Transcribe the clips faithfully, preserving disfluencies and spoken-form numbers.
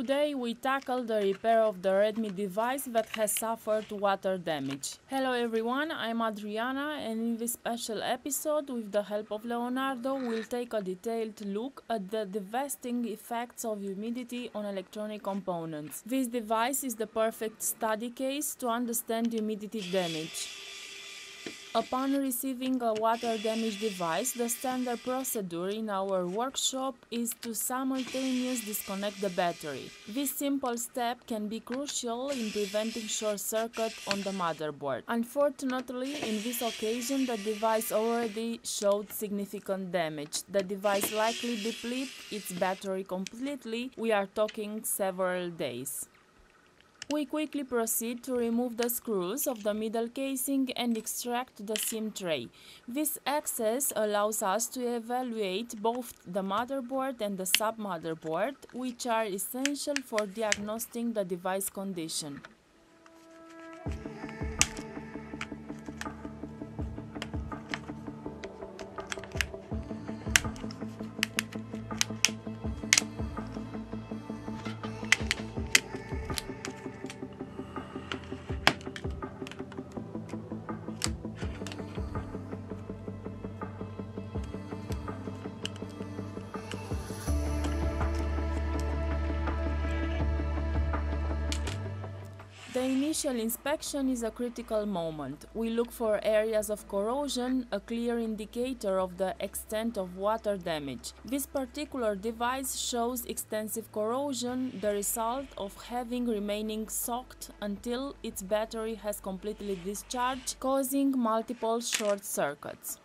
Today we tackle the repair of the Redmi device that has suffered water damage. Hello everyone, I'm Adriana, and in this special episode, with the help of Leonardo, we'll take a detailed look at the devastating effects of humidity on electronic components. This device is the perfect study case to understand humidity damage. Upon receiving a water damage device, the standard procedure in our workshop is to simultaneously disconnect the battery. This simple step can be crucial in preventing short circuit on the motherboard. Unfortunately, in this occasion, the device already showed significant damage. The device likely depleted its battery completely. We are talking several days. We quickly proceed to remove the screws of the middle casing and extract the SIM tray. This access allows us to evaluate both the motherboard and the sub-motherboard, which are essential for diagnosing the device condition. The initial inspection is a critical moment. We look for areas of corrosion, a clear indicator of the extent of water damage. This particular device shows extensive corrosion, the result of having remained soaked until its battery has completely discharged, causing multiple short circuits.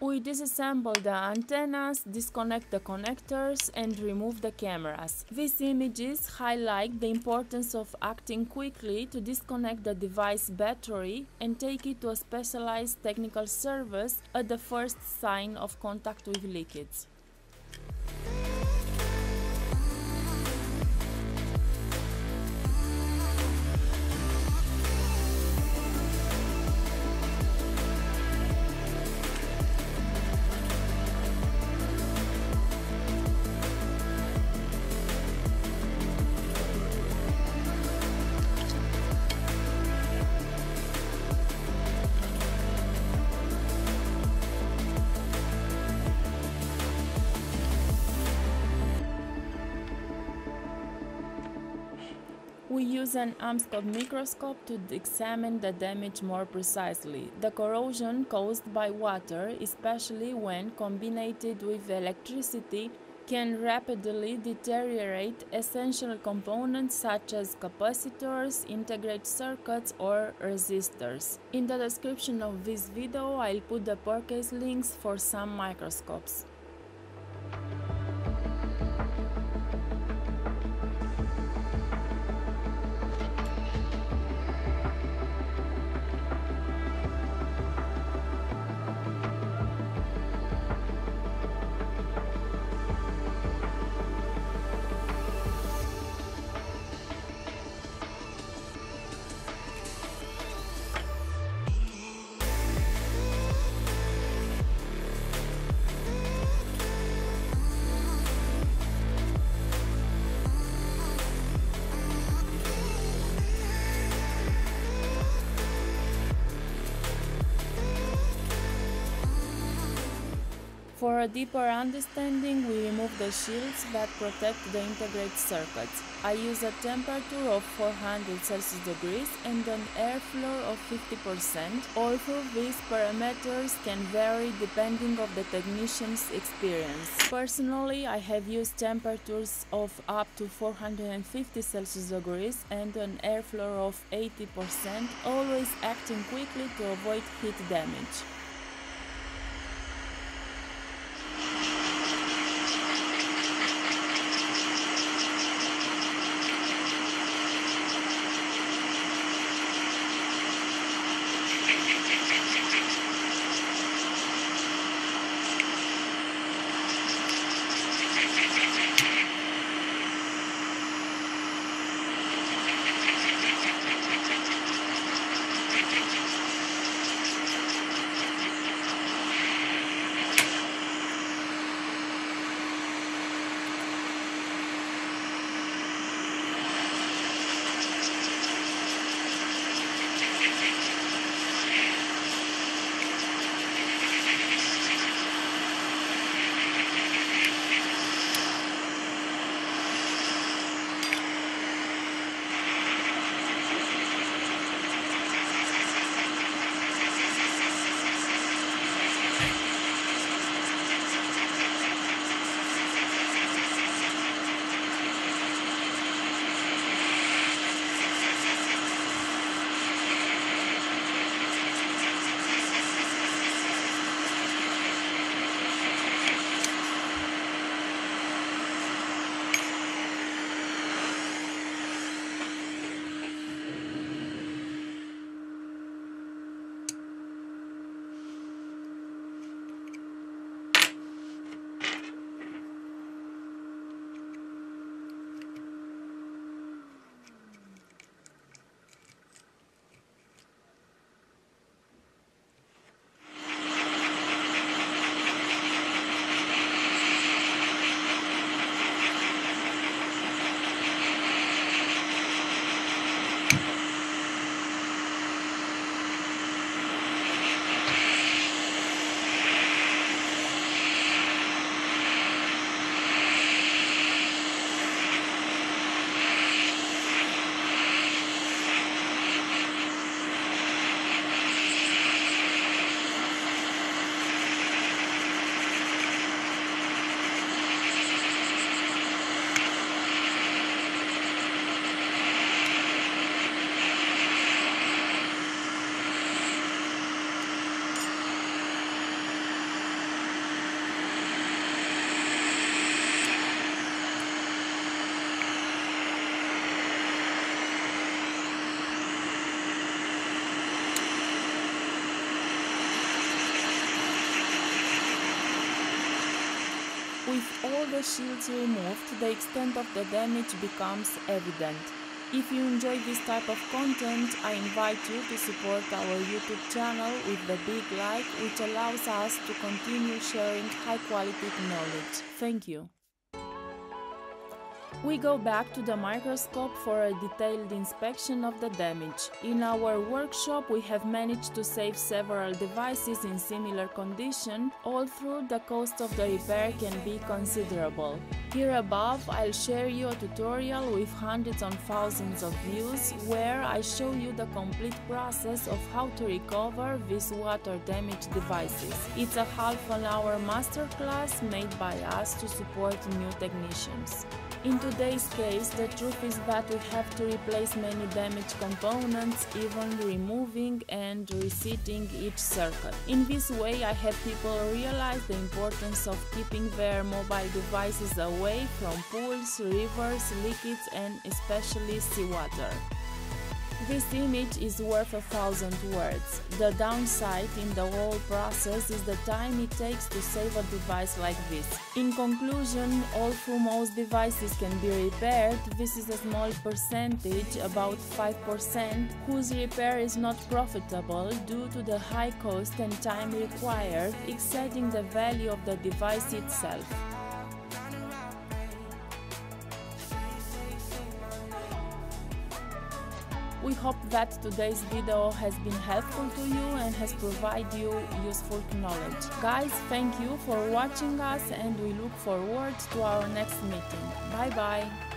We disassemble the antennas, disconnect the connectors, and remove the cameras. These images highlight the importance of acting quickly to disconnect the device battery and take it to a specialized technical service at the first sign of contact with liquids. We use an AmScope microscope to examine the damage more precisely. The corrosion caused by water, especially when combined with electricity, can rapidly deteriorate essential components such as capacitors, integrated circuits, or resistors. In the description of this video, I'll put the purchase links for some microscopes. For a deeper understanding, we remove the shields that protect the integrated circuits. I use a temperature of four hundred Celsius degrees and an airflow of fifty percent, although these parameters can vary depending on the technician's experience. Personally, I have used temperatures of up to four hundred fifty Celsius degrees and an airflow of eighty percent, always acting quickly to avoid heat damage. With all the shields removed, the extent of the damage becomes evident. If you enjoy this type of content, I invite you to support our YouTube channel with the big like, which allows us to continue sharing high quality knowledge. Thank you. We go back to the microscope for a detailed inspection of the damage. In our workshop we have managed to save several devices in similar condition, although the cost of the repair can be considerable. Here above I'll share you a tutorial with hundreds and thousands of views, where I show you the complete process of how to recover these water damaged devices. It's a half an hour masterclass made by us to support new technicians. In today's case, the truth is that we have to replace many damaged components, even removing and reseating each circuit. In this way, I have people realize the importance of keeping their mobile devices away from pools, rivers, leakages, and especially seawater. This image is worth a thousand words. The downside in the whole process is the time it takes to save a device like this. In conclusion, although most devices can be repaired, this is a small percentage, about five percent, whose repair is not profitable due to the high cost and time required, exceeding the value of the device itself. We hope that today's video has been helpful to you and has provided you useful knowledge. Guys, thank you for watching us and we look forward to our next meeting. Bye bye!